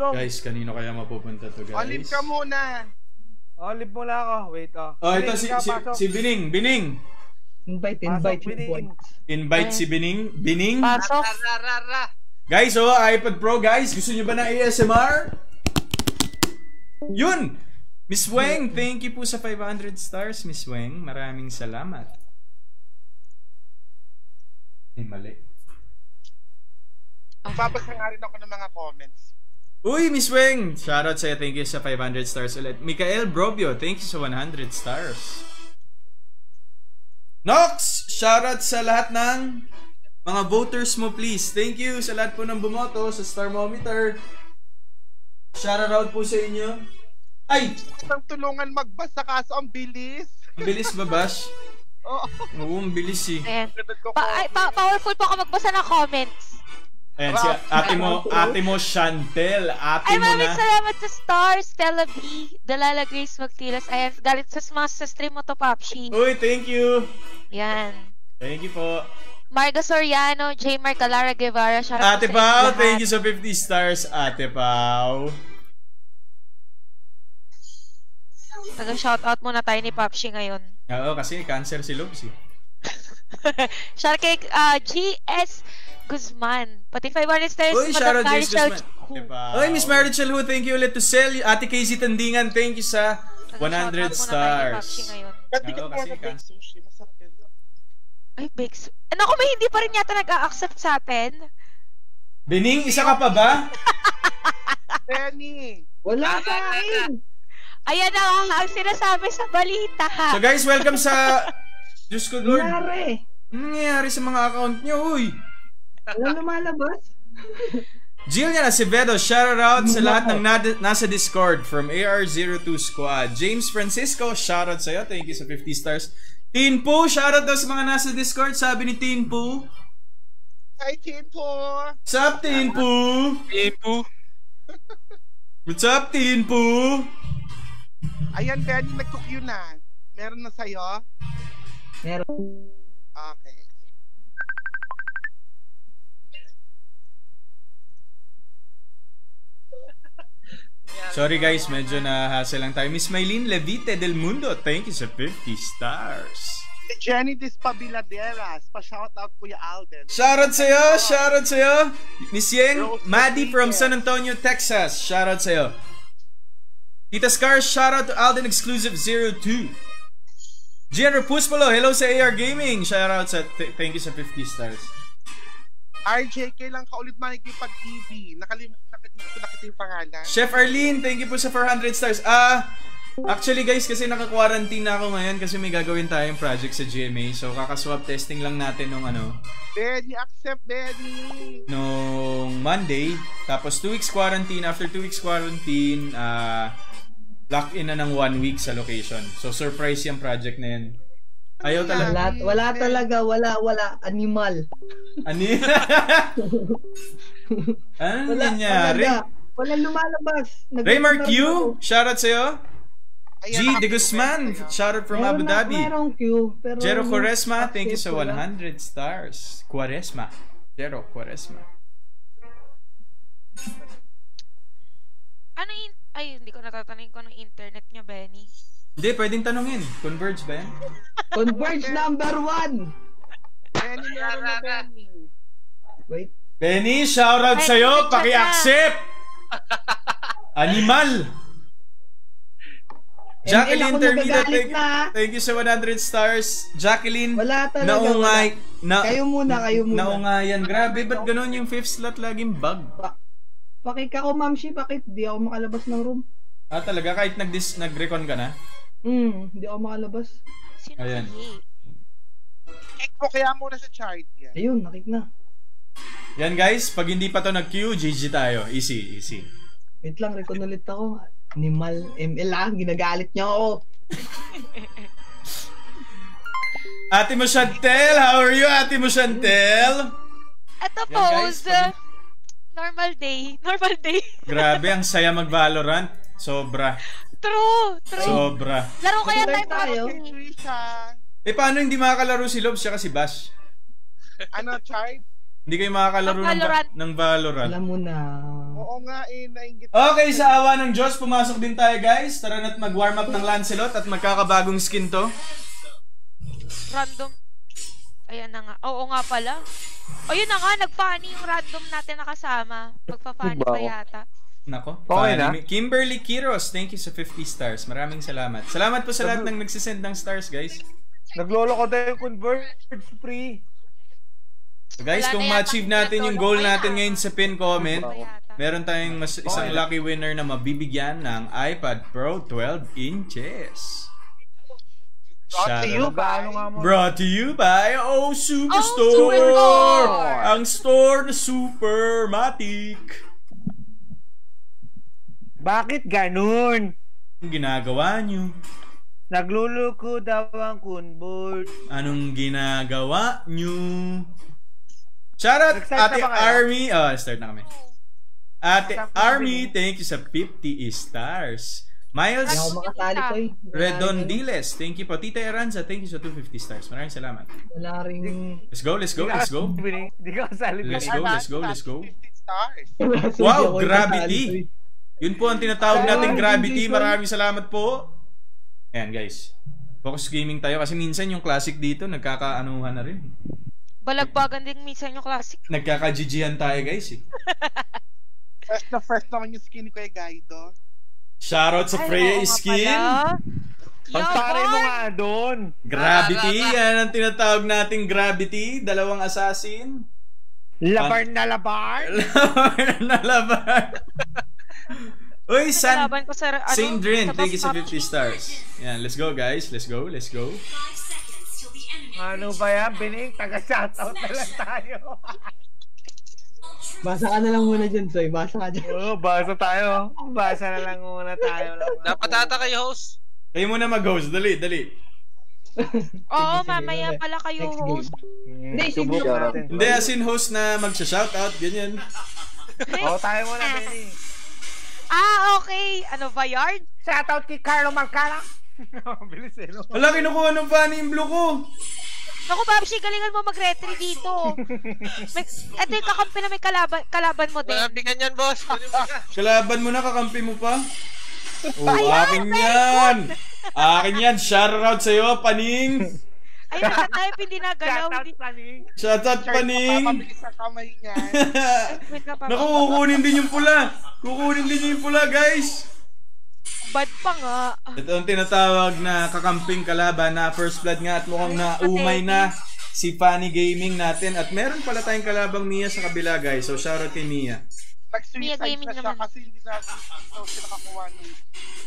Dom. Guys, kanino kaya mapupunta to, guys? Olive ka muna. Olive muna ako. Wait, oh. Oh, ito si Bining. Bining. Invite Bining. Invite si Bining. Bining. Pasok. Guys, oh, iPad Pro, guys. Gusto nyo ba na ASMR? Yun. Miss Weng, thank you po sa 500 stars, Miss Weng. Maraming salamat. Eh, mali. Ang babasa nga rin ako ng mga comments. Uy, Miss Weng! Shoutout sa'yo, thank you sa 500 stars ulit. Mikael Brobio, thank you sa 100 stars. Nox! Shoutout sa lahat ng mga voters mo, please. Thank you sa lahat po ng bumoto sa Starometer. Shoutout po sa inyo. Ay! Ang tulungan magbasa kaso ang bilis. Ang bilis ba, Bash? Oo. Oo, ang bilis eh. Powerful po ako magbasa ng comments. Ayan, si ate mo Chantel. Ate mo na. Ay, maraming salamat sa stars, Stella B, Dalala Grace Magtilas. I have galit sa mga sa stream mo to, Papshi. Uy, thank you. Yan. Thank you po. Marga Soriano, J. Mark Alara Guevara. Ate Pao, thank you sa 50 stars, Ate Pao. Nag-shoutout muna tayo ni Papshi ngayon. Oo, kasi cancer si Lobs eh. Shoutout kay G.S. Guzman. Pati 500 stars. Uy, shoutout G.S. Guzman. Uy, Miss Marichel Hu, thank you ulit to sell. Ate KZ Tandingan, thank you sa 100 stars. Oo, kasi cancer. Ay, Bex. Ano kung may hindi pa rin yata nag-a-accept sa atin? Bining, isa ka pa ba? Benny! Wala ka rin! Ayan na, ang sinasabi sa balita. So guys, welcome sa... Diyos ko, Lord. Nangyari. Nangyari sa mga account nyo, uy. Walang lumalabas. Jill niya na, si Vedo. Shout out sa lahat ng nasa Discord from AR02 Squad. James Francisco, shout out sa'yo. Thank you sa 50 stars. Teen Po, shout out daw sa mga nasa Discord. Sabi ni Teen Po. Hi, Teen Po. What's up, Teen Po? Teen Po. What's up, Teen Po? Ayan, Benny, nag-cook na. Meron na sa'yo? Meron. Okay. Sorry guys, medyo na-hassle lang tayo. Miss Maylene Levite del Mundo, thank you sa 50 stars. Jenny Dispabiladeras, pa-shoutout Kuya Alden. Shoutout sa'yo, shoutout sa'yo. Miss Yeng, Maddie from San Antonio, Texas, shoutout sa'yo. Tita Scars, shoutout to Alden Exclusive 02. Gian Repuspolo, hello sa AR Gaming. Shoutout sa, thank you sa 50 stars. RJ, kailang ka ulit manigipag-EB. Nakalimutan yung pangalan. Chef Arlene, thank you po sa 400 stars. Actually guys, kasi naka-quarantine na ako ngayon kasi may gagawin tayong project sa GMA. So kakaswap testing lang natin nung ano. Benny, accept Benny! Nung Monday. Tapos 2 weeks quarantine. After 2 weeks quarantine, lock in na ng 1 week sa location. So surprise yung project na yan. Ayaw talaga. Wala talaga, wala. Animal. Ano nangyari? Wala lumalabas. Raymar Q, shoutout sa'yo. G. De Guzman, shoutout from Abu Dhabi. Jero Quaresma, thank you sa 100 stars. Quaresma. Jero Quaresma. Ano yung... Ay, hindi ko natatanong ko ng internet nyo, Benny. Hindi, pwedeng tanongin. Converge ba yan? Converge number 1! Benny, meron na Benny. Wait. Benny, shoutout sa'yo! Paki-accept! Animal! Jacqueline Termina, thank you sa 100 stars. Jacqueline, naungay. Kayo muna. Naungayan. Grabe, ba't ganun yung 5th slot laging bug? Pakik ako, Ma'am Shi, pakik. Di ako makalabas ng room. Ah, talaga? Kahit nag-recon ka na? Di ako makalabas. Sino ayan. Kick mo kaya muna sa chart. Yan. Ayun, nakik na. Yan guys, pag hindi pa to nag-queue, GG tayo. Easy, easy. Wait lang, recon ulit ako. Animal, ML ah, ginagalit niya ako. Ate mo Chantel, how are you, Ate mo Chantel? Ito po, normal day. Grabe, ang saya mag-Valorant. Sobra. True. Sobra. Laro kaya tayo? Eh, paano hindi makakalaro si Lobs siya kasi Bash? Ano, Chai? Hindi kayo makakalaro ng Valorant. Alam mo na. Oo nga eh, nainggit. Okay, sa awa ng Diyos, pumasok din tayo guys. Tara na't mag-warm up ng Lancelot at magkakabagong skin to. Random. Ayan na nga. Oo nga pala. O yun na nga, nagpa-funny yung random natin nakasama. Magpa-funny pa yata. Nako. Okay na. Kimberly Kiros, thank you sa 50 stars. Maraming salamat. Salamat po sa lahat ng nagsisend ng stars guys. Naglolo ko tayo Converge free. So guys, kung ma-achieve natin yung goal natin ngayon sa pin comment, meron tayong isang lucky winner na mabibigyan ng iPad Pro 12 inches. Brought to you by Superstore! Ang store na Supermatic! Bakit ganun? Anong ginagawa nyo? Nagluluko daw ang Converge. Anong ginagawa nyo? Shoutout Ate Army. Oh, start na kami. Ate Army, thank you sa 50 stars. Miles Redondiles, thank you po. Tita Eranza, thank you sa 250 stars. Maraming salamat. Wala rin. Let's go, let's go, let's go. Let's go, let's go, let's go. Wow, gravity. Yun po ang tinatawag natin, gravity. Maraming salamat po. Ayan guys, focus gaming tayo kasi minsan yung classic dito nagkakaanuhan na rin. Balagbagan din minsan yung classic. Nagkaka-GG'an tayo guys eh. First na first naman yung skin ko eh Gaido. Shoutout sa Freya skin. Pagpare mo nga doon. Gravity, yan ang tinatawag nating gravity. Dalawang assassin. Labar na labar. Labar na labar. Uy, Saint Drin, thank you sa 50 stars. Yan, let's go guys. Let's go, let's go. Ano ba yan? Binig, taga-shoutout na lang tayo. Basa ka na lang muna dyan, Soy. Basa ka dyan. Oo, basa tayo. Basa na lang muna tayo. Dapat ata kayo host. Kayo muna mag-host. Dali, dali. Oo, mamaya pala kayo host. Hindi, subok natin. Hindi, as in host na mag-shoutout. Ganyan. Oo, tayo muna, Benny. Ah, okay. Ano ba, Yard? Shoutout kay Carlo Marcara. Bilis eh, no? Wala, kinukuha ng funny yung blue ko. Naku, Babshi, galingan mo mag-retry dito. Ito yung kakampi na may kalaban mo din. Malabingan yan, boss. Kalaban mo na, kakampi mo pa. Oh, akin yan. Akin yan. Shoutout sa'yo, paning. Ayun, nakatayip, hindi nagalaw. Shoutout, paning. Papabilis na kamay niyan. Naku, kukunin din yung pula. Kukunin din yung pula, guys. Bad pa nga. Ito ang tinatawag na kakamping kalaban na first blood nga at mukhang naumay na si Funny Gaming natin. At meron pala tayong kalabang Mia sa kabila guys. So shoutout kay Mia. Mia Gaming naman. Kasi hindi na sila kakuha nun.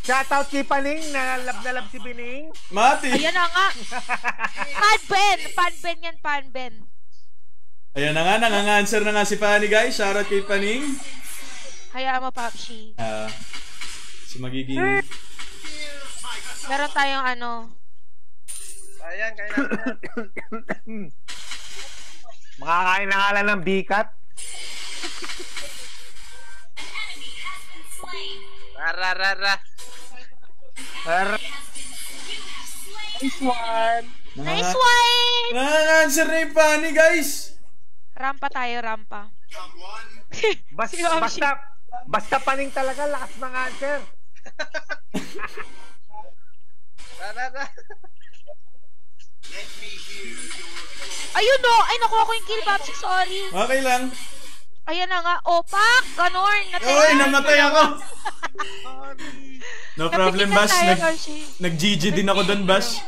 Shoutout kay Paning. Nalab-nalab si Bining. Mati. Ayan na nga. Panben. Panben yan. Panben. Ayan na nga. Nanganganser na nga si Funny guys. Shoutout kay Paning. Hayaan mo Papshi. So magiging... Meron tayong ano... Ayan, kain natin. Makakain na nga lang ng bikat. Rararara. Nice one. Nice one! Nanganganser na yung funny guys! Rampa tayo, rampa. Basta paning talaga, lakas mga answer. Ayun no, ay nakuha ko yung kill Bob, sorry. Okay lang. Ayan na nga, opak, ganorn. Uy, namatay ako. No problem Bash, nag-GG din ako doon Bash.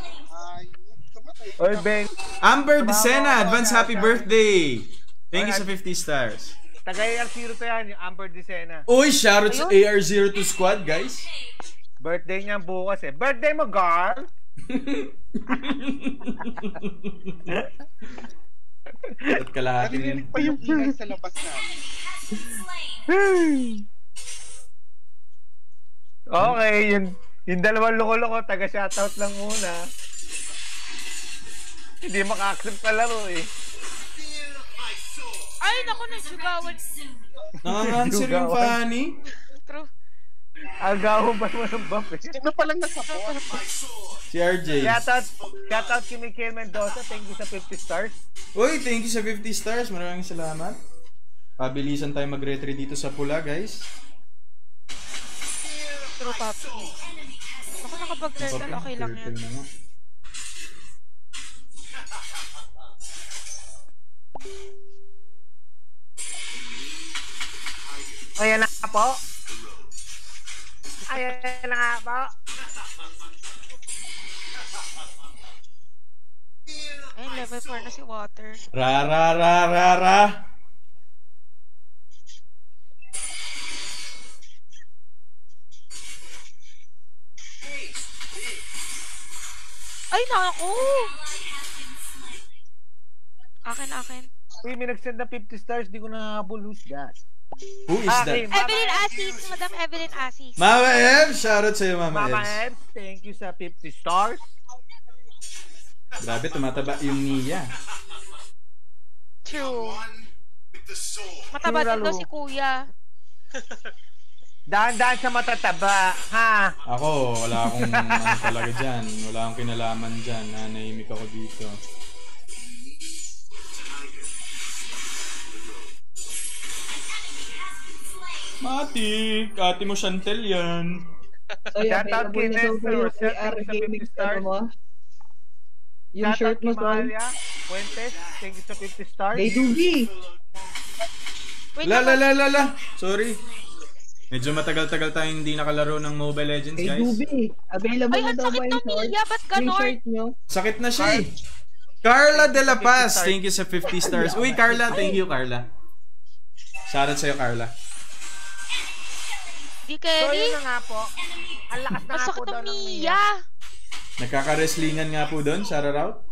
Oy Beng. Amber Desena, advance happy birthday. Thank you sa 50 stars. Taga-AR02 yan, yung Amber Desena. Uy, shoutout sa AR02 squad, guys. Birthday niya bukas eh. Birthday mo, girl! At kalahati niyan. Narinig pa yung ingay sa labas na. Okay, yung dalawang loko-loko, taga-shoutout lang muna. Hindi maka-accept na laro eh. Ay, naku, nagsugawan. Nanganganser yung funny. True. Agaw ba manambap eh? Sino palang nagkapot? Si RJ. Shoutout kay Michael Mendoza. Thank you sa 50 stars. Uy, thank you sa 50 stars. Maraming salamat. Pabilisan tayo mag-retry dito sa pula, guys. True pop. Baka nakapag-turtle, okay lang yan. Ayan na nga po. Ayan na nga po. Ay, level 4 na si Water. Ra-ra-ra-ra-ra. Ay, naku! Akin, akin. Uy, may nagsend na 50 stars. Di ko nahabol. Who's that? Who is that? Evelyn Asis, Madam Evelyn Asis. Mama Ev, shoutout sa'yo Mama Ev. Mama Ev, thank you sa 50 stars. Grabe, tumataba yung niya. True. Mataba din daw si Kuya. Daan-daan sa matataba, ha? Ako, wala akong ano talaga dyan. Wala akong kinalaman dyan. Nanahimik ako dito. Matik! Ate mo Chantel yan. Shoutout kay Nestor. Shoutout sa 50 stars. Yung shirt mo saan? Puentes, thank you sa 50 stars. They do be! La! Sorry. Medyo matagal-tagal tayong hindi nakalaro ng Mobile Legends, guys. They do be! Available na daw ba yung short? Yung shirt nyo? Sakit na siya eh. Carla De La Paz, thank you sa 50 stars. Uy, Carla, thank you, Carla. Shoutout sa'yo, Carla. Di kaya ni? So, nga po. Ang lakas na nga po daw ng Mia. Nagkaka-wrestlingan nga po doon, Sarah Rout.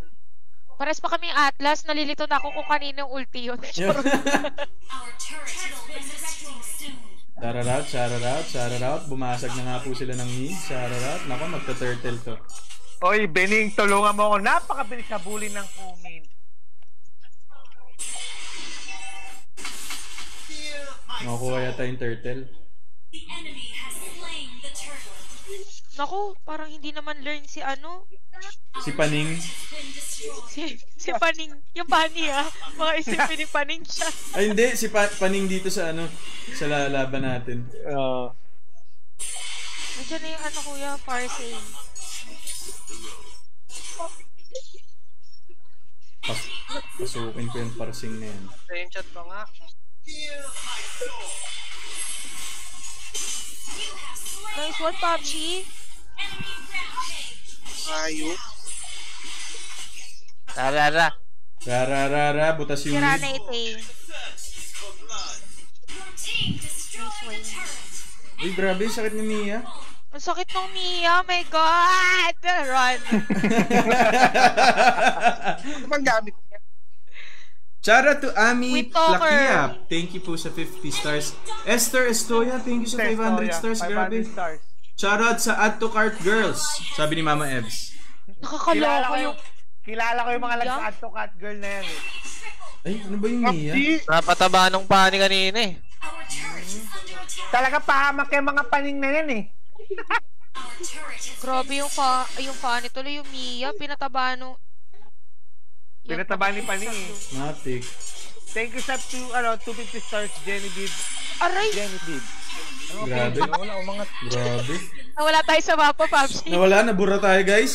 Pares pa kaming Atlas. Nalilito na ako kung kaninong ulti yun. Sarah Rout, Sarah Rout, Sarah Rout. Bumasag na nga po sila ng Mia. Sarah Rout. Naku, magta-turtle to. Oy, Bening, tulungan mo ako. Napakabilis na bully ng Kumin. Nakuha yata yung turtle. Naku, parang hindi naman learn si ano? Si Paning? Si Paning. Yung Pani ah. Mga isipin ni Paning siya. Ay hindi, si Paning dito sa ano, sa lalaban natin. Medyo na yung ano kuya, parsing. Pasukin ko yung parsing na yan. Sa yung chat ba nga? Guys, what PUBG? Ayup. Rarara. Rarara, butas yung... Kira na ito eh. Uy, grabe, sakit ni Mia. Ang sakit ng Mia, my God! Run! Ano bang gamit niya? Shoutout to Ami Plakia. Thank you po sa 50 stars. Esther Estoya, thank you sa 500 stars. Grabe. Shoutout sa Add to Cart Girls. Sabi ni Mama Ebs. Nakakaloko. Kilala ko yung mga lang sa Add to Cart Girl na yan eh. Ay, ano ba yung niya? Napataba nung paning kanina eh. Talaga pahamak yung mga paning na yan eh. Grabe yung paning. Tuloy yung Mia, pinataba nung... Pinataba ni Pani eh. Matik. Thank you sa 250 stars, Jenny Bid. Aray! Jenny Bid. Grabe. Nawala, umangat. Grabe. Nawala tayo sa mapa, Papsi. Nawala, nabura tayo, guys.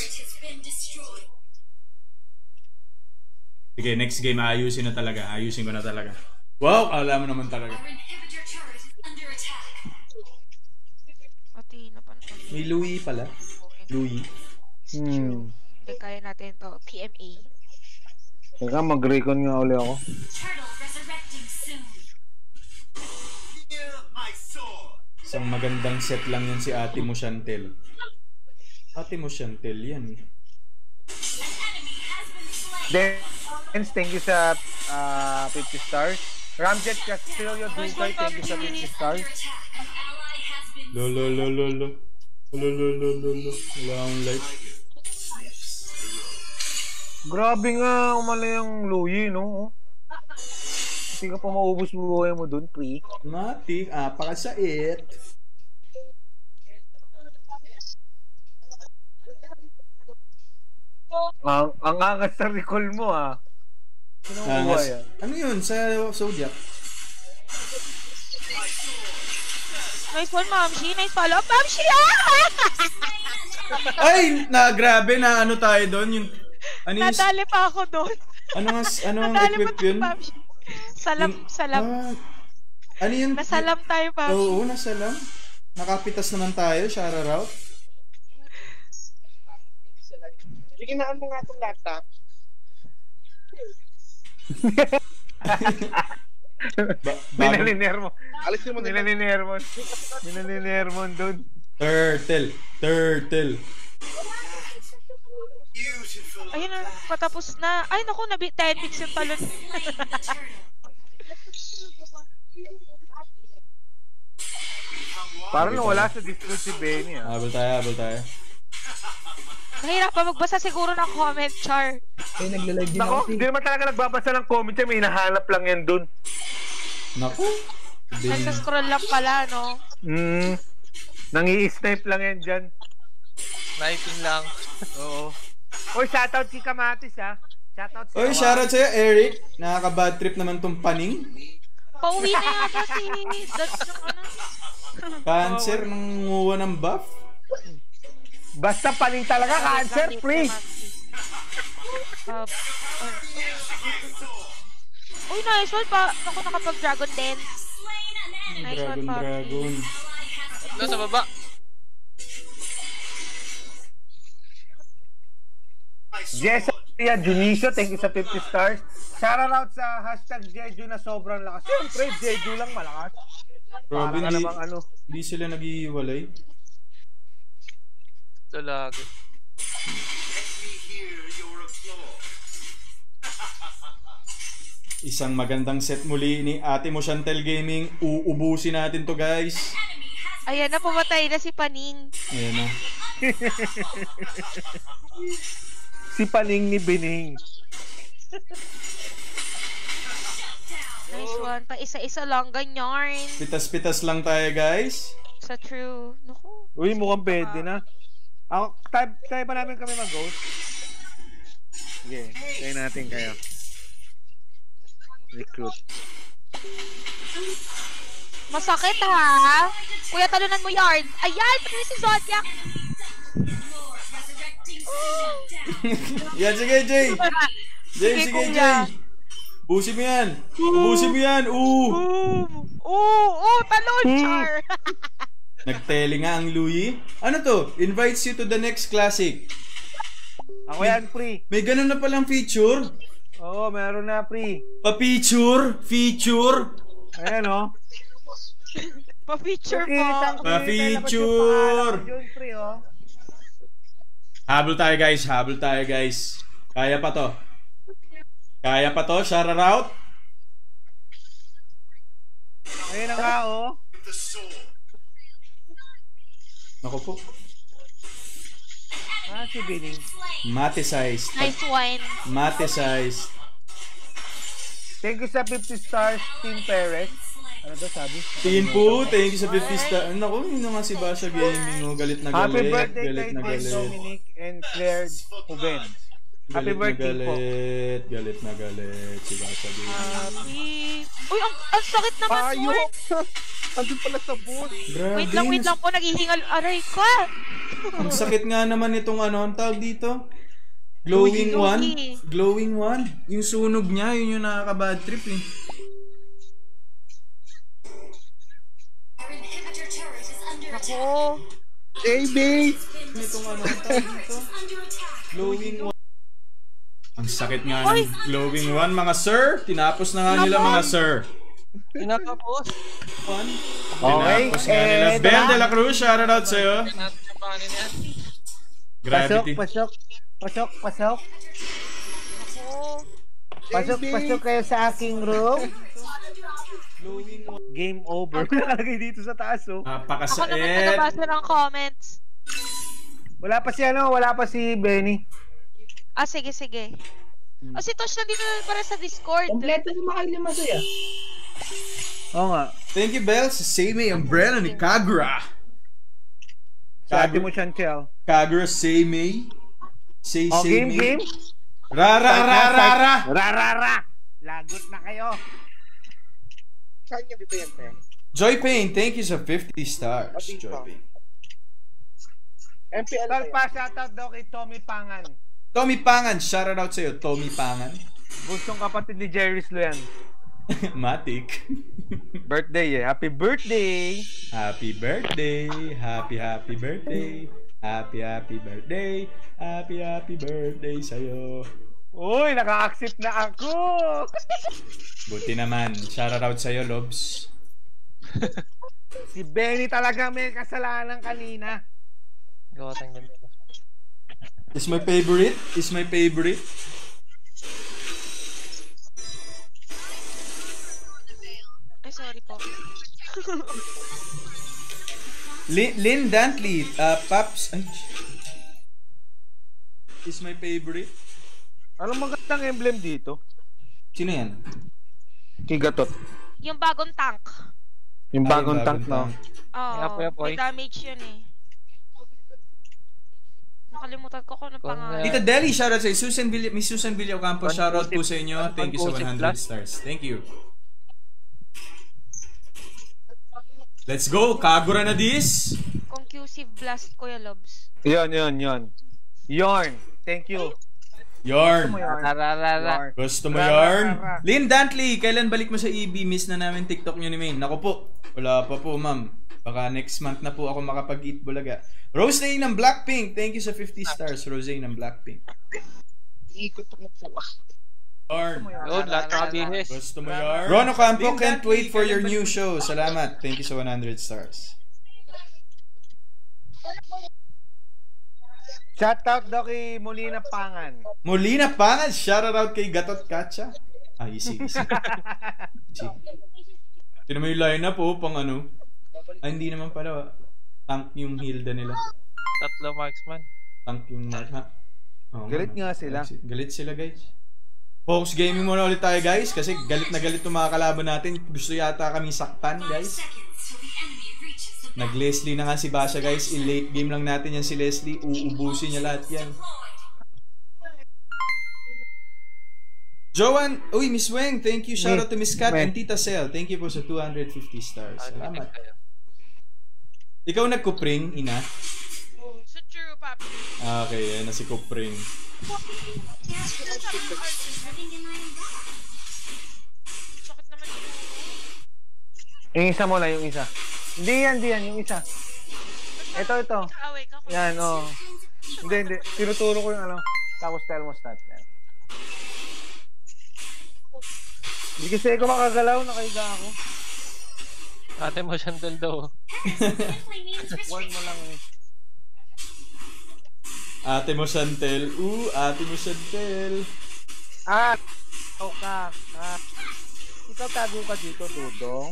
Sige, next game, ayusin na talaga. Ayusin ko na talaga. Wow, alam mo naman talaga. May Louie pala. Louie. Hindi kaya natin ito. PMA. Teka, mag-recon nga uli ako. Isang magandang set lang yan si Ate Mo Chantel. Ate Mo Chantel yan. Then, thank you sa 50 stars. Ramjet Castillo Dugoy, thank you sa 50 stars. Lolo. Wala akong life. Grabe nga, umala yung Louie, no? Hindi ka pa maubos buhay mo dun, Pri. Matik, apakasait. Ang angas sa recall mo ah. Angas. Ano yun sa Zodiac? Nice one, Mamshi. Nice follow-up, Mamshi. Ay, na grabe na ano tayo doon yung ano yung... Nadali pa ako doon. Anong equip yun? Salam, yung, salam. Ano yun? Nasalam tayo, Mamshi. Oo, nasalam. Nakapitas naman tayo, Shara Rao. Liginaan mo nga itong laptop. Minaninermon. Alisin mo nila. Minaninermon doon. Turtle. Ayun na, patapos na. Ay naku, nabi 10 picks yung talon. Parang wala sa Discord si Benny ah. Habol tayo. Mahirap pa magbasa siguro ng comment, Char. Eh, nagla-live din ako. Hindi naman talaga nagbabasa ng comment siya. May hinahanap lang yan dun. Naku. Nagka-scroll lang pala, no? Nangi-snipe lang yan dyan. Sniping lang. Oo. Uy, shoutout si Kamatis, ha? Shoutout si Kamatis. Uy, shoutout sa'yo, Eric. Nakaka-bad trip naman tong paning. Pauwi na yata si Dodge yung ano. Cancer ng nguwa ng buff. Basta paling talaga, cancer free. Uy, nice one pa. Naku, nakapag-dragon din. Nice one pa. Dragon. Nasa baba. Jessa Junicio, thank you sa 50 stars. Shout out sa hashtag Jeju na sobrang lakas. Siyempre, Jeju lang malakas. Robin, hindi sila nag-iwalay. Ito lagi. Isang magandang set muli ni ate mo Chantel Gaming. Uubusin natin to, guys. Ayan na, pumatay na si Paning. Ayan na. Si Paning ni Bining. Nice one. Pa isa-isa lang ganyan. Pitas-pitas lang tayo, guys. Sa true. Naku. Uy, mukhang pwede na. Ako, tayo pa namin kami mag-ghost. Sige, tayo natin kayo. Recruit. Masakit ha? Kuya, talunan mo yard. Ayan, pati si Zodiac. Yan, sige, Jay. Sige, Jay. Busi mo yan. Talon, Char. Nagtele nga ang Louie. Ano to? Invites you to the next classic. Ako yan, pre. May ganun na palang feature. Oo, meron na, pre. Pa-feature. Ayan, oh. Pa-feature po. Pa-feature. Habol tayo, guys. Kaya pa to. Shara route. Ayan ang kao. Naku po. Si Bining. Mate-sized. Nice wine. Mate-sized. Thank you sa 50 stars, Team Perez. Ano daw sabi? Team po, thank you sa 50 stars. Naku, yun naman si Basha Gaming. Galit na galit. Happy birthday kay Dominic and Claire Huben. Happy birthday po. Galit na galit. Si Basha Gaming. Uy, ang sakit naman, Sword. Andun pala sa boot. Wait lang po, naghihingal. Aray ko. Ang sakit nga naman itong ano, ang tawag dito? Glowing one. Yung sunog niya, yun yung nakaka-bad trip eh. Ako. Baby! Itong ano, ang tawag dito? Glowing one. Ang sakit nga ng glowing one, mga sir. Tinapos na nga nila, mga sir. Tinatapos. Okay. Tinapos nga nila. Ben De La Cruz, shout out sa'yo. Gravity. Pasok. Pasok kayo sa aking room. Game over. Nakalagay dito sa taas, oh. Napakasakit. Ako naman nabasa ng comments. Wala pa si Benny. Ah, sige. O si Tosh nandito para sa Discord. Kompleto na makalima sa'yo. Oo nga. Thank you, Belle. Sa Seimei umbrella ni Kagura. Sabi mo, Chantel. Kagura Seimei. Oh, game? Rara. Lagot na kayo. Saan niya bipayan pa yan? Joypain, thank you sa 50 stars. Joypain. MPL pa, shoutout daw kay Tommy Pangan. Tommy Pangan, shoutout sa'yo, Tommy Pangan. Gustong kapatid ni Jerry Slo yan. Matik. Birthday eh. Happy birthday. Happy birthday. Happy birthday. Happy birthday. Happy birthday sa'yo. Uy, naka-accept na ako. Buti naman. Shoutout sa'yo, Lobs. Si Benny talaga may kasalanan kanina. Gawatang ganito. Is my favorite? Is my favorite? Sorry po. Lynn Dantley, Paps. Ay. Is my favorite. Anong magandang emblem dito? Sino yan? Kay Gatot. Yung bagong tank. Yung bagong tank, no? Oo, may damage yun eh. Nakalimutan ko kung ano pangalan. Dito Deli, shoutout sa'yo. Miss Susan Villacampo, shoutout po sa inyo. Thank you sa 100 stars. Thank you. Let's go! Kagura na this! Conclusive blast, Kuya Lobs. Yarn! Thank you. Yarn! Gusto mo yarn? Lynn Dantley, kailan balik mo sa EB? Miss na namin TikTok nyo ni Maine. Naku po, wala pa po ma'am. Baka next month na po ako makapag-eat bulaga. Rosey ng Blackpink, thank you sa 50 stars. Rosey ng Blackpink. Ikot mo po ako. Gusto mo yarn? Rono Campo, can't wait for your new show. Salamat. Thank you sa 100 stars. Shoutout daw kay Molina Pangan. Molina Pangan? Shoutout kay Gatot Kacha? Ah, easy. Tinan mo yung lineup oh, pang ano. Ah, hindi naman pala. Tank yung Hilda nila. Tatlo marksman. Tank yung mark, ha? Galit nga sila. Galit sila, guys. Focus gaming muna ulit tayo, guys, kasi galit na galit yung mga kalaban natin. Gusto yata kaming saktan, guys. Nag Leslie na nga si Basha, guys. I-late game lang natin yan si Leslie. Uubusin niya lahat yan. Joan, uy, Miss Weng, thank you. Shout out to Miss Kat and Tita Cel. Thank you po sa 250 stars. Salamat. Ikaw nagkupring, ina? Sa true, papi. Okay, yan na si kupring. Yung isa mo lang, yung isa. Hindi yan, yung isa. Ito. Yan, oo. Hindi. Tinuturo ko yung ano. Tapos thermostat. Hindi kasi ako makagalaw, nakahiga ako. Ate mo siyang daldaw. Warn mo lang eh. Ate mo Chantel. Ate mo Chantel. Ikaw tago ka dito, Dudong.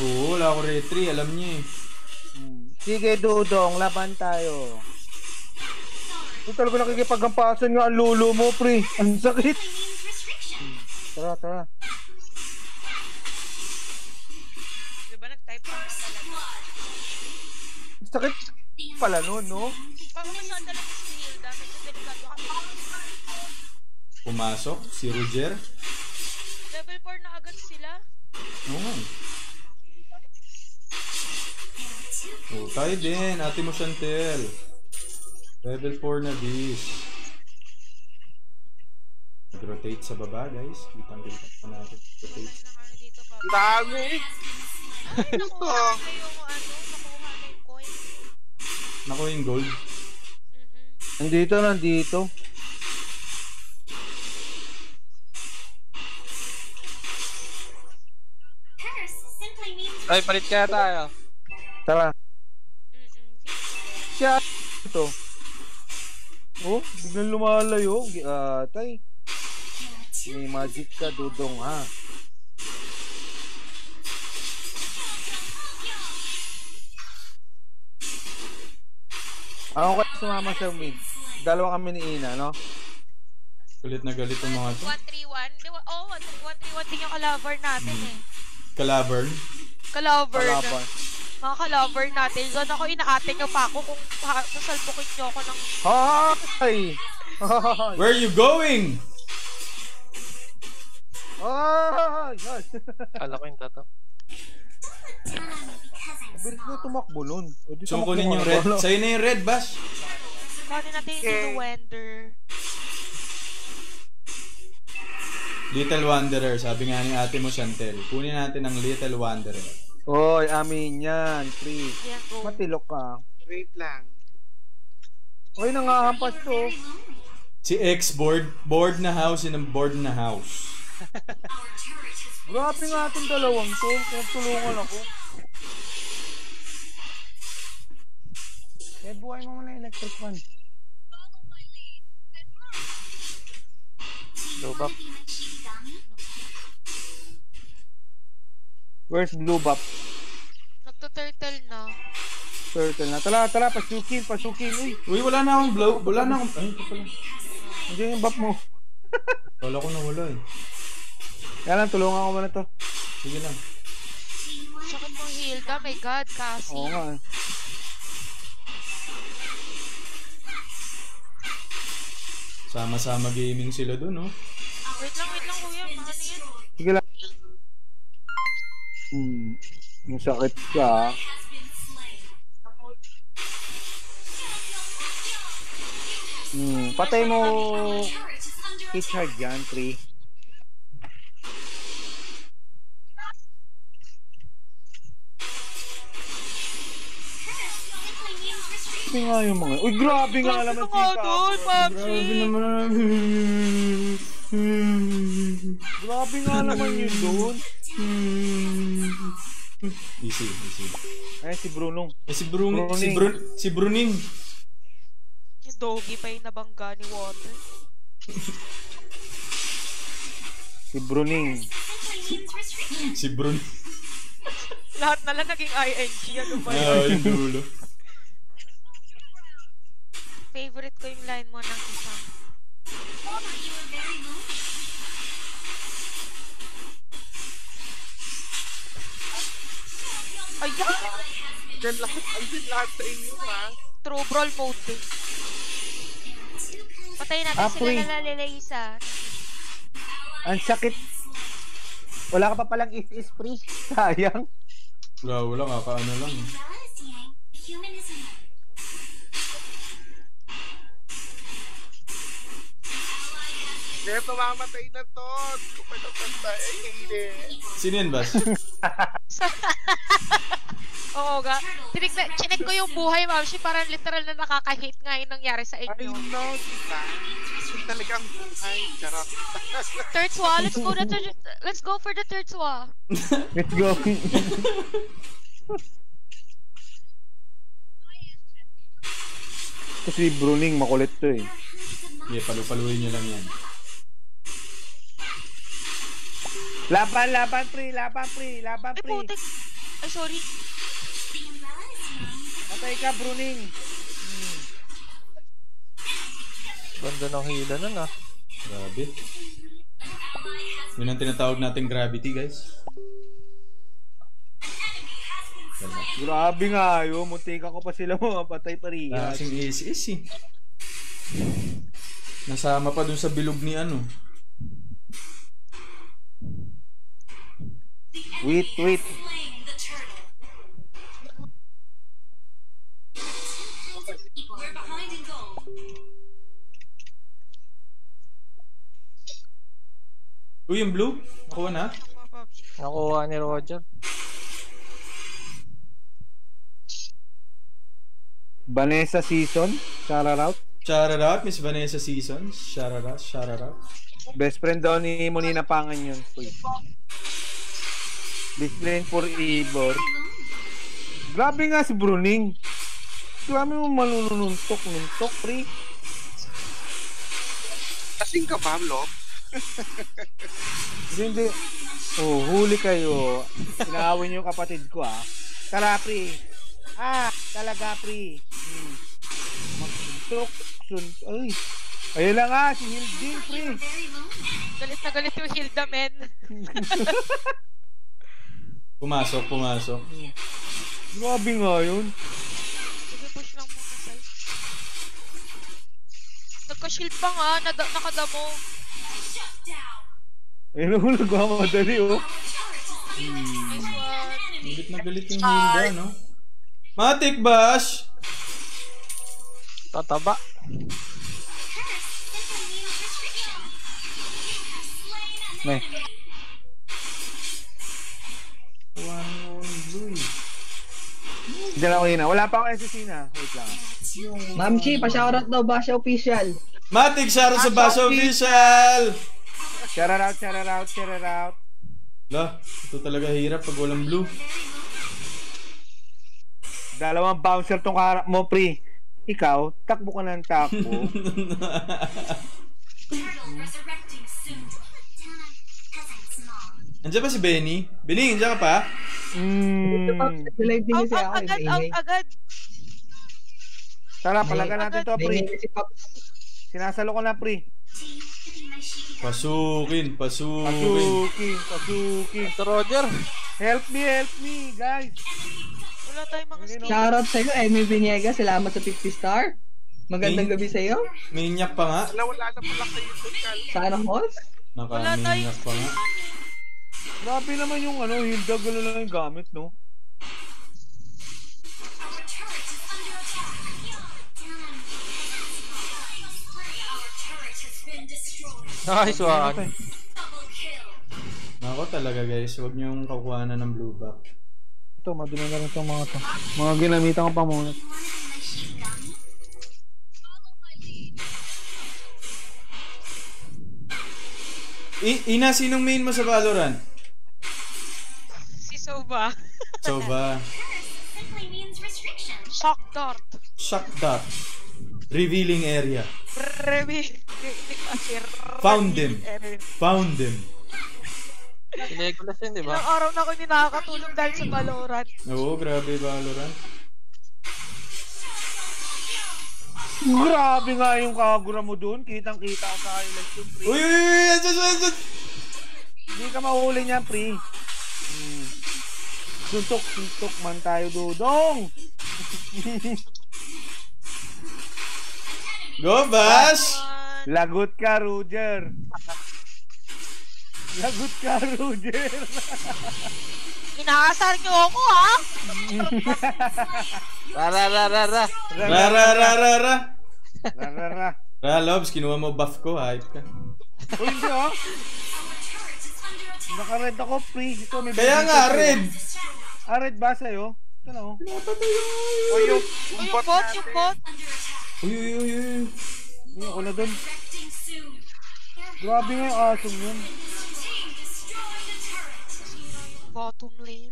Oo, wala ko retry. Alam niya eh. Sige, Dudong. Laban tayo. Ito talaga nakikipagampasan nga ang lulo mo, pre. Ang sakit. Tara. Diba nag-type lang na talaga? Sakit pala nun, no? Pag-unan talaga si Nilda. Medyo delikado kami. Pumasok si Roger. Level 4 na agad sila. Oo. Tayo din, ate mo Chantel. Level 4 na bis. Rotate sa baba, guys. Kitang-kita pa natin. Rotate. Dami! Ay, nakuha na yung ano. Nakuha na yung coin. Nakuha yung gold. Nandito. Ay, palit kaya tayo. Tara. Siya ito. Oh, biglang lumalayo. Tay. May magic ka, Dudong, ha? Ako kasi sumama sa mid. Dalawa kami ni Ina, no? Galit na galit ang mga to. 1-3-1. Oo, 1-3-1 din yung kalabar natin eh. Kalabar? Kalaver. Mga kalaver natin. Gano'n ako inaate nyo pa ako kung sasalpukin nyo ako ng... Ay! Oh, where are you going? Oh, God. Kala ko yung tato. Bilis mo tumakbo nun. So, kunin yung red. Sa'yo na yung red, Bash. Kunin natin yung Wender. Little Wanderer. Sabi nga ni ate mo, Chantel. Kunin natin ang Little Wanderer. Oy, amin yan. Please. Matilok ka. Wait lang. Oy, nangahampas to. Si X board. Board na house in ang board na house. Grabe nga itong dalawang to. Tulungan ako. Eh, buhay mo muna electric fan. Blue buff. Where's blue buff? Nagto-turtle na. Turtle na. Tala, tala. Pasukin, pasukin. Uy, wala na akong blow. Wala na akong... Ay, ito pala. Hindi yung buff mo. Wala ko na wala eh. Kaya lang, tulungan ko muna to. Sige lang. Sakit mong heal ka, my God, Cassie. Oo nga eh. Sama-sama gaming sila dun, oh. Wait lang, kuya. Mahal yan. Sige lang. Masakit ka. Patay mo. Hitchard yan, 3. Grabe nga yung mga... Uy, grabe nga naman si Tapos! Grabe naman naman... Grabe nga naman yun doon! Easy, easy. Eh, si Brunong. Eh, si Brunong. Si Bruning. Si Doggy pa yung nabangga ni Water. Si Bruning. Si Bruning. Lahat na lang naging ING. Ano ba yun? Ah, yung dulo. Favorite ko yung line mo ng isa. Ayan! Andin lahat sa inyo, ha? True brawl mode. Patayin natin sila na lalalaisa. Ang sakit. Wala ka pa palang is free. Sayang. Wala nga, kaano lang. Kaya mamamatay na to. Kapag napanta, eh, hindi. Sino yun, Bas? Oo ga. Chinig ko yung buhay, Mamshi. Parang literal na nakaka-hate nga yung nangyari sa inyo. I know, diba? Talagang buhay. Charot. Third swa. Let's go for the third swa. Let's go. Kasi Bruning makulit to eh. Yeah, palu-paluin nyo lang yan. Laban, laban, pre, laban, pre, laban, pre. Ay, putik. Ay, sorry. Patay ka, Bruning. Ganda ng hila nun, ah. Grabe. Yun ang tinatawag natin gravity, guys. Grabe nga, yun. Muntik ako pa sila mga patay pa rin. Kasing easy. Nasama pa dun sa bilog ni ano. Wait, wait. Uy, yung blue? Nakuha na? Nakuha ni Roger. Vanessa Season? Shoutout? Shoutout, Miss Vanessa Season. Shoutout, shoutout. Best friend daw ni Monina Pangan yun. Uy. Big friend for Ibor. Grabe nga si Bruning. Grabe mo malulununtok-nuntok, pre. Kasing ka, Pablo? Hindi. Oh, huli kayo. Inaawin yung kapatid ko, ah. Tara, pre. Ah, talaga, pre. Magsuntok. Ay. Ayun lang, ah. Si Hilding, pre. Galit na galit yung Hilda, men. Pumasok, pumasok. Grabe nga yun. Sige, push lang muna, guys. Naka-shield pa nga, nakadamo. Eh, nahulog ko ako madali, oh. Galit na galit yung Hilda, no? Matik, Bash! Tataba. May. Hindi lang ako yun na. Wala pa ako SSC na. Wait lang. Ma'am Chi, pa-shoutout daw Basha Official. Matik, shoutout sa Basha Official! Shoutout, shoutout, shoutout. Wala, ito talaga hirap pag walang blue. Dalawang bouncer tong kaharap mo, pre. Ikaw, takbo ka ng takbo. Andiyan pa si Benny? Benny, andiyan ka pa? Out, agad, out, agad. Tara, palagan natin to, pre. Sinasalo ko na, pre. Pasukin, pasukin. Pasukin, pasukin. Ito, Roger. Help me, guys. Wala tayong mga skin. Shoutout sa'yo, Amy Viniega. Salamat sa 50 star. Magandang gabi sa'yo. Minyak pa nga. Wala na pala sa YouTube channel. Sana Halls? Nakaminyak pa nga. Grabe naman yung ano, Hilda. Gano'n lang yung gamit, no? Nice one. Nako talaga guys, huwag niyong kakuhanan ng blue back. Ito, madumi na rin itong mga to. Mga ginamitan ko pa muna. Ina, sinong main mo sa Valorant? Si Soba. Soba. Shock dart. Shock dart. Revealing area. Found them. Found them. Ilang araw na ako hindi nakakatulong dahil sa Valorant. Oo, grabe Valorant. Grabe nga yung kagura mo doon. Kitang kita sa highlights yung pre. Uy, hindi ka mahuli niya, pre. Suntok, suntok man tayo, Dudong. Go, Bash! Lagot ka, Roger! Lagot ka, Roger! Inaasar niyo ako, ha? Rarararara! Rarararara! Rarararara! Ralobs, kinuha mo buff ko, hype ka. Uy, hindi, ha? Naka-red ako, free. Kaya nga, red! Ah, red ba sa'yo? Ito na, oh. Uy, yung bot, yung bot! Uy. Uy, wala doon. Grabe nga yung awesome yun. Bottom lane.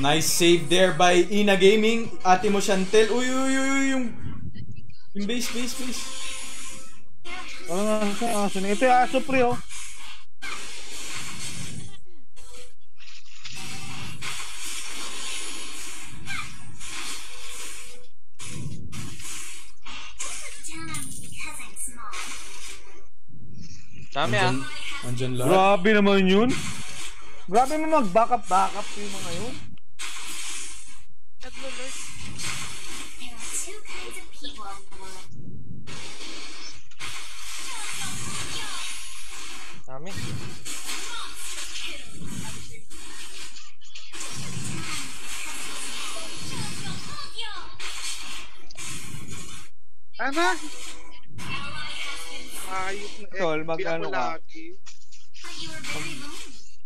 Nice save there by Ina Gaming. Ate mo Chantel. Uy, yung base. Wala nga aso na. Ito yung aso pre, oh. Dami ah. Andyan lahat. Grabe naman yun. Grabe naman mag-backup yung mga yun. Naglo-lurk. Dami. Tama. Tol, mag-ano ka?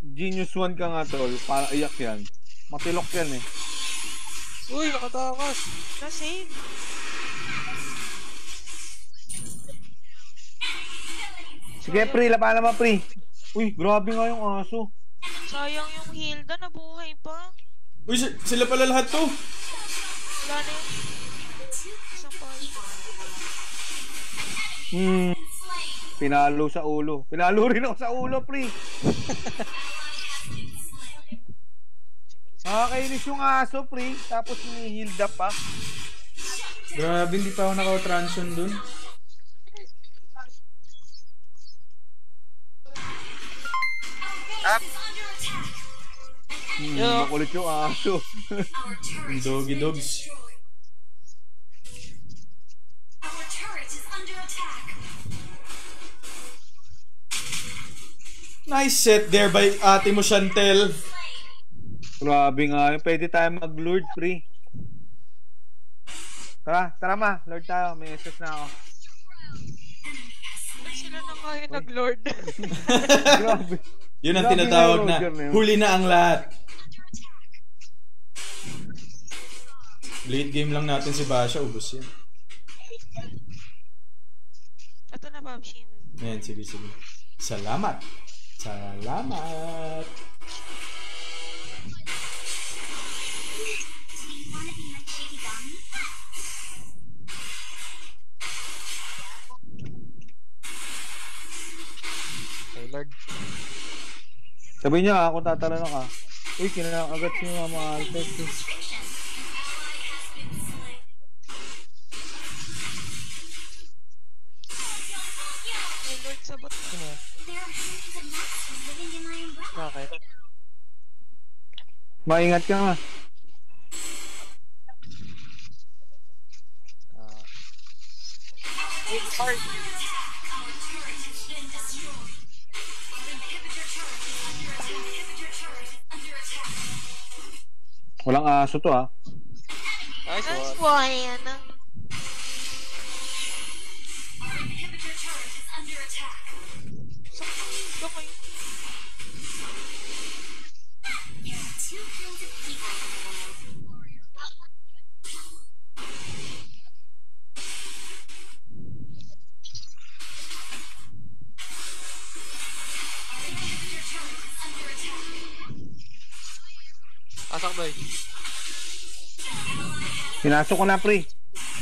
Genius 1 ka nga, tol. Para iyak yan. Matilok yan eh. Uy, nakatakas. Na-save. Sige, pre. Laban naman, pre. Uy, grabe nga yung aso. Sayang yung Hilda. Nabuhay pa. Uy, sila pala lahat to. Wala na yung... Isang pala. Pinalo sa ulo. Pinalo rin ako sa ulo, pre. Nakakainis yung aso, pre. Tapos ni Hilda pa. Grabe, hindi pa ako naka-transion dun. Up. Makulit yung aso. Doggy dogs. Nice set there by Ate Mo Chantel. Grabe nga yun. Pwede tayo mag-Lord free. Tara, tara ma. Lord tayo. May SS na ako. Sino na kayo nag-Lord? Grabe. Yun ang tinatawag na huli na ang lahat. Late game lang natin si Basha. Ubus yan. Ito na ba, Shin? Ayan, sige, sige. Salamat. Salamat. Lord. Sabi niya ako tatanong ka. Uy, kinanang agad si Mama Alpes. Hey Lord, sabot ko na. Bakit? Maingat ka nga. Wait, sorry. Walang aso to ah. Nice one. Asak boy. Pinasok ko na pre.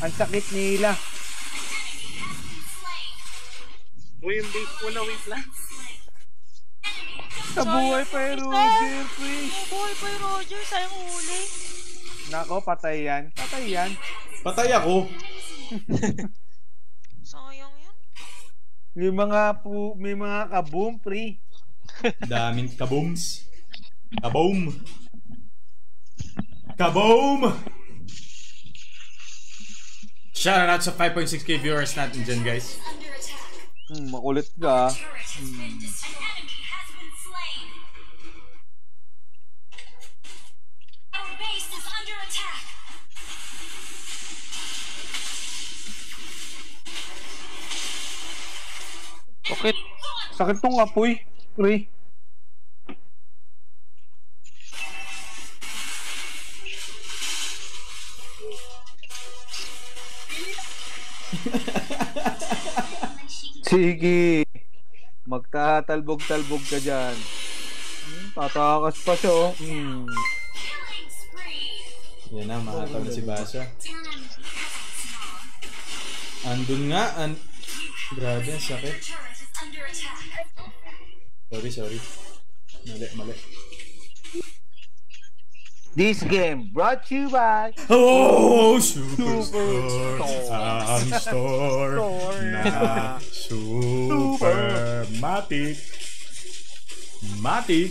Ang sakit nila. Uy, yung beef ko na wait lang. Nabuhay pa yung Roger pre. Nabuhay pa yung Roger, sayang uli. Nako, patay yan. Patay yan. Patay ako. Sayang yan. May mga kaboom pre. Daming kabooms. Kaboom. Kaboom! Shout out sa 5.6k viewers natin dyan guys. Makulit ka. Bakit? Sakit tong apoy, pre. Sige, magtatalbog-talbog ka dyan. Tatakas pa siya oh. Yan na, mahataw na si Basha. Andun nga grabe, sakit. Sorry, sorry. Mali, mali. This game brought to you by Superstore na Supermatic. Matic.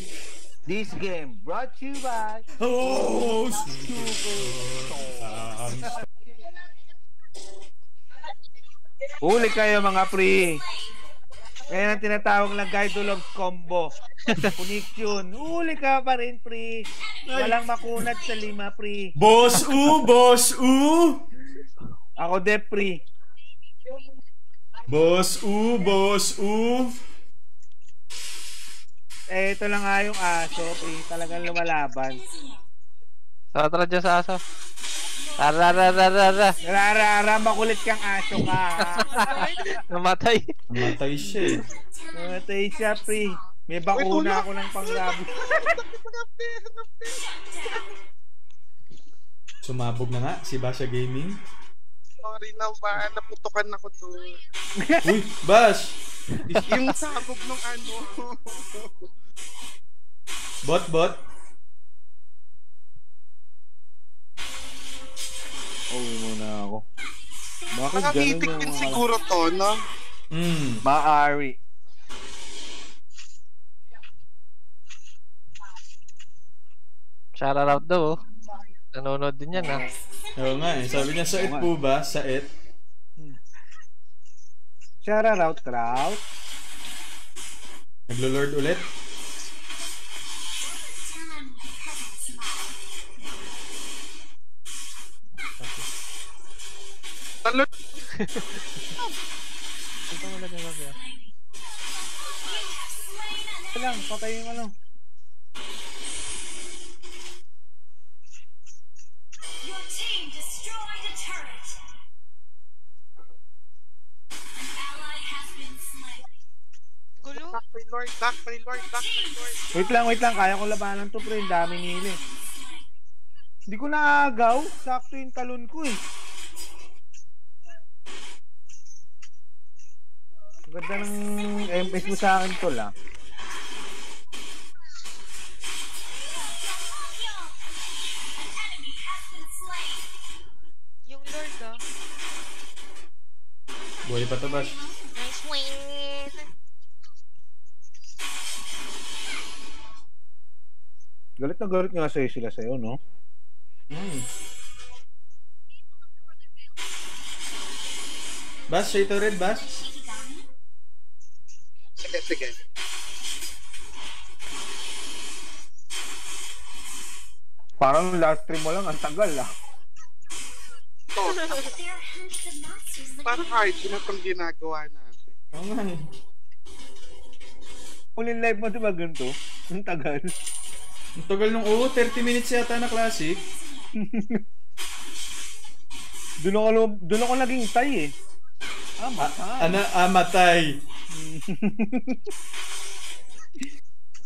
This game brought to you by Superstore. Huli kayo mga pre. Ngayon ang tinatawag na Guide to Love Combo. Connection. Huli ka pa rin, pre. Walang makunat sa lima, pre. Boss U! Boss U! Ako de, pre. Boss U! Boss U! Eh, ito lang nga yung aso, pre. Talagang lumalaban. Tara dyan sa aso. Ararararara. Arararara, makulit kang aso ka. Namatay. Namatay siya eh. Namatay siya, pre. May bakuna ako ng panglabi. Sumabog na nga si Basha Gaming. Sorry na ba, naputukan ako doon. Uy, Bash! Yung sabog ng ano. Bot, bot. Uwi muna ako. Nakamitik din siguro to, no? Maari. Shout out daw. Nanonood din yan, ha? Oo nga eh. Sabi niya, sait po ba? Sait? Shout out, Trout. Naglo-lord ulit? Lord. Lang, patayin mo lang. Your team destroyed a turret. An ally has been slain. Gulo. Back, Lord. Wait lang, kaya ko labanan to, pre. Dami nila. Hindi ko naagaw, sakto yung talon ko eh. Ganda ng MS mo sa akin, tol, ha? Yung Lord, ha? Buhay pa ito, Bash. Nice win! Galit na galit nga sa'yo sila sa'yo, no? Bash, sa'yo ito rin, Bash? Again. Parang last stream mo lang, ang tagal ah. Oh. Parang IG na itong ginagawa natin. Oo nga eh. Uling live mo diba ganito? Ang tagal. Ang tagal nung 30 minutes yata na classic. Doon ako naging tay eh. Amatay.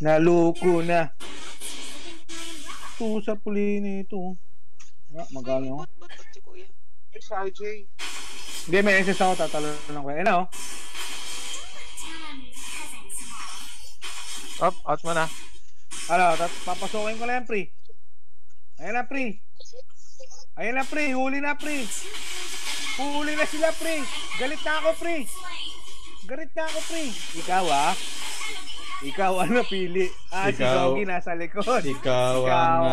Naloko na. Tusa puli nito. Magano? Hey, sa IJ. Hindi, may SS ako. Tatalo lang ko. Eh, no? Op, out mo na. Ano, papasokin ko na yan, pre. Ayan na, pre. Huli na sila, pre. Galit na ako, pre. Ikaw, ah. Ikaw ang napili. Ah, si Doggy nasa likod. Ikaw ang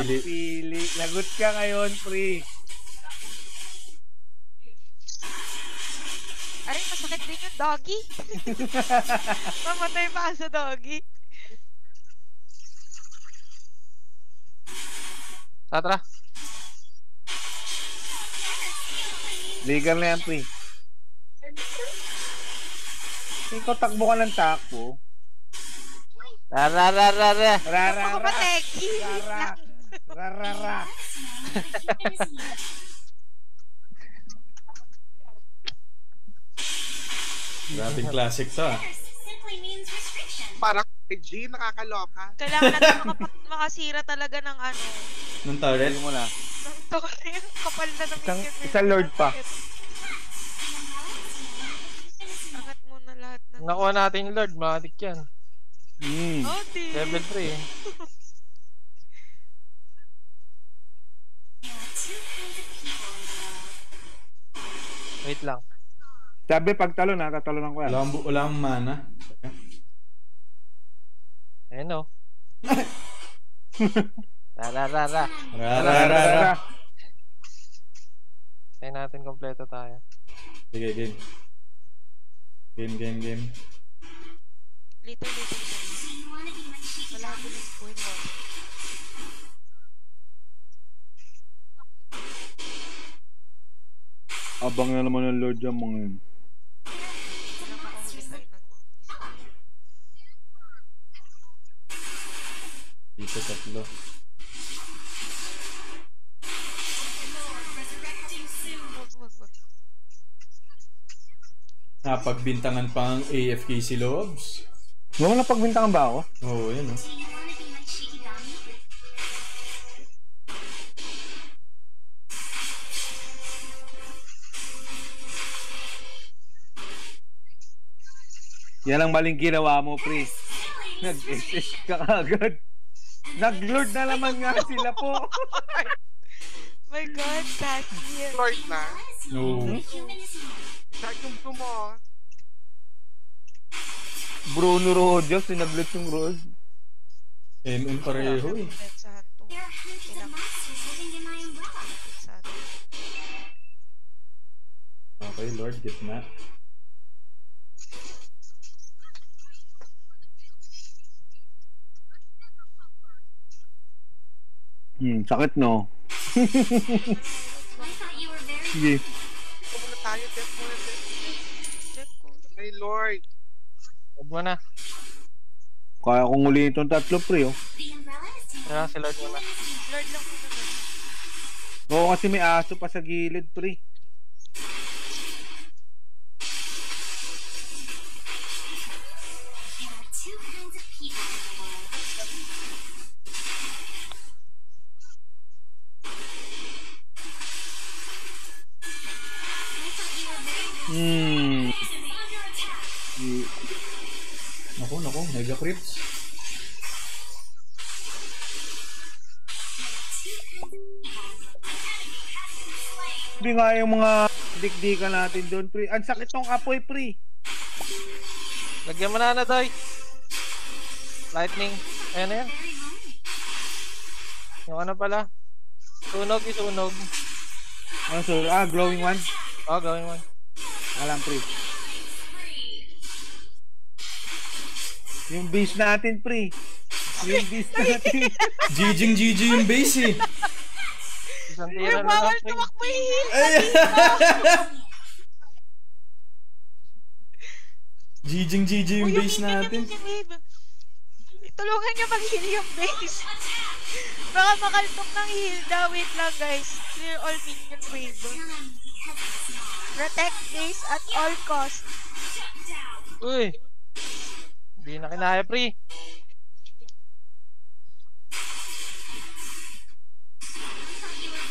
napili. Lagot ka ngayon, pre. Aray, masakit din yung Doggy. Mamatay pa sa Doggy. Tara. Legal na yan, pre. Ikaw, takbo ka ng takbo. Rararara. Grabing classic to, ah. Parang G, nakakaloka. Kailangan natin makasira talaga ng ano. Nung turret mo na. Kapal na ng isang lord pa. Angat muna lahat ng... Nakuha natin yung lord, matik yan. Level 3. Wait lang. Sabi pagtalo na, katalonan ko yan. Walang mana. Ayan o. Rararara. Tayo natin, kompleto tayo. Sige, game. Little. Wala ko ng buhay mo. Abang na naman ng Lord yung mga yun. Dito tatlo. Napagbintangan pa ang AFK si Lobs. Huwag na pagbintangan ba ako? Oo, yun o. Yan ang maling ginawa mo, pre. Nag-SS ka agad. Nag-lord na naman nga sila po. My God, that's it. Lord na? No. Nag-tumtum mo. Bruno Rodios, sinaglit yung Rod. Pareho eh. Okay, Lord, gitna. Sakit no. Sige. Muna tayo, Jeff. Hey Lord. Huwag mo na. Kaya kong ulitin itong tatlo, pre, oh. Kaya si Lord mo na. Lord lang po na. Oo, kasi may aso pa sa gilid, pre. Naku, mega creeps. Hindi nga yung mga dikdikan natin doon, pre. Ang sakit tong apoy, pre. Lagyan mo na, Day. Lightning. Ayan na yan. Yung ano pala. Sunog, isunog. Ano, so, glowing one? Oo, glowing one. Alam, pre. Yung base natin, pre. Yung base natin. Giging gigi yung base, eh. Ay, bawal tumakbo yung heal. Giging gigi yung base natin. Tulungan niya mag-heal yung base. Baka makaltok ng heal daw. Wait lang, guys. Clear all minion wave. Protect base at all cost. Uy. Hindi na kinaya, pre.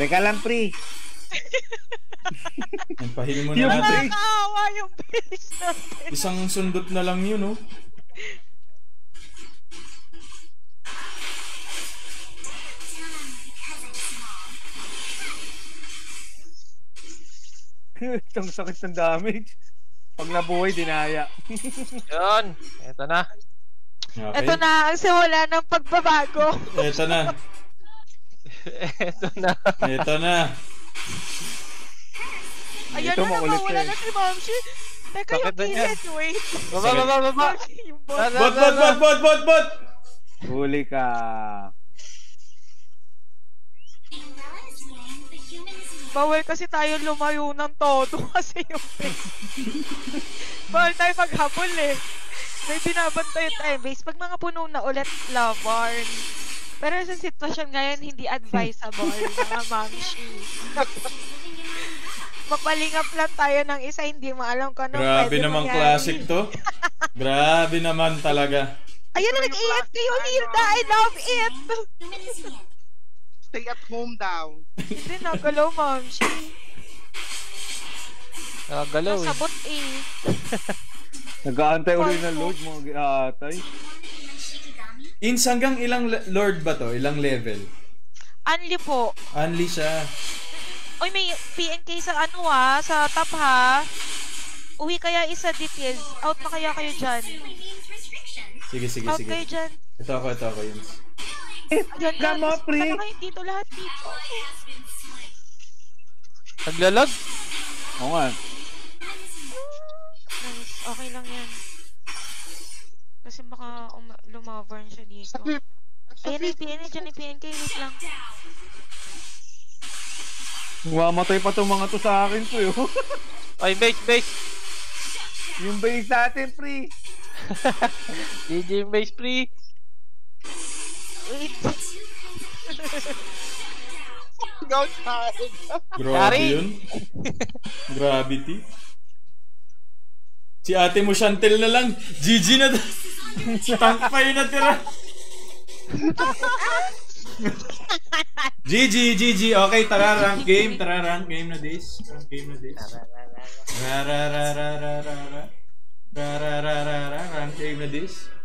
Teka lang, pre. Pahiling mo na natin. Nakakaawa yung base natin. Isang sundot na lang yun, no? Itong sakit ng damage. Pag nabuhay, dinaya. Yun. Eto na. Okay. Eto na ang simula ng pagbabago. Eto na. Eto na. Eto na. Ayan na, nakawala na si Momshi. Teka, yung kiset, wait. Baba. Bot. Huli ka. Bawal kasi tayo lumayo ng todo kasi yung base. Bawal tayo maghabol, eh. May binabantay tayo base. Pag mga puno na ulit, Lavarn. Pero sa sitwasyon ngayon, hindi advisable, mga mamshi. Mapalingap lang tayo ng isa, hindi maalam ko anong pwede mangyari. Grabe naman classic to. Grabe naman talaga. Ayun na, nag-AFK yung Hilda. I love it! Stay at home daw. Hindi na galaw, ma'am. Nagagalaw, eh. Nasabot, eh. Nag-aantay ulit ng load mo, atay. Hanggang ilang lord ba to? Ilang level? Unli po. Unli siya. Uy, may PNK sa ano, ha? Sa top, ha? Uwi kaya isa details. Out na kaya kayo dyan? Sige. Out kayo dyan. Ito ako, yun. Gama, pre. Dito lahat dito. Naglalag? Oo nga. Nice. Okay lang yan. Kasi baka lumaburn siya dito. Ayan, yung PNK. Wait lang. Mamatay pa itong mga to sa akin, pre. Ay, base. Yung base natin, pre. GG yung base, pre. Wait. Go time. Grabe yun. Gravity. Si ate mo Chantel na lang. GG na. Tank pa yun natira. GG. Okay, tara rank game. Rank game na this. Rank game na this.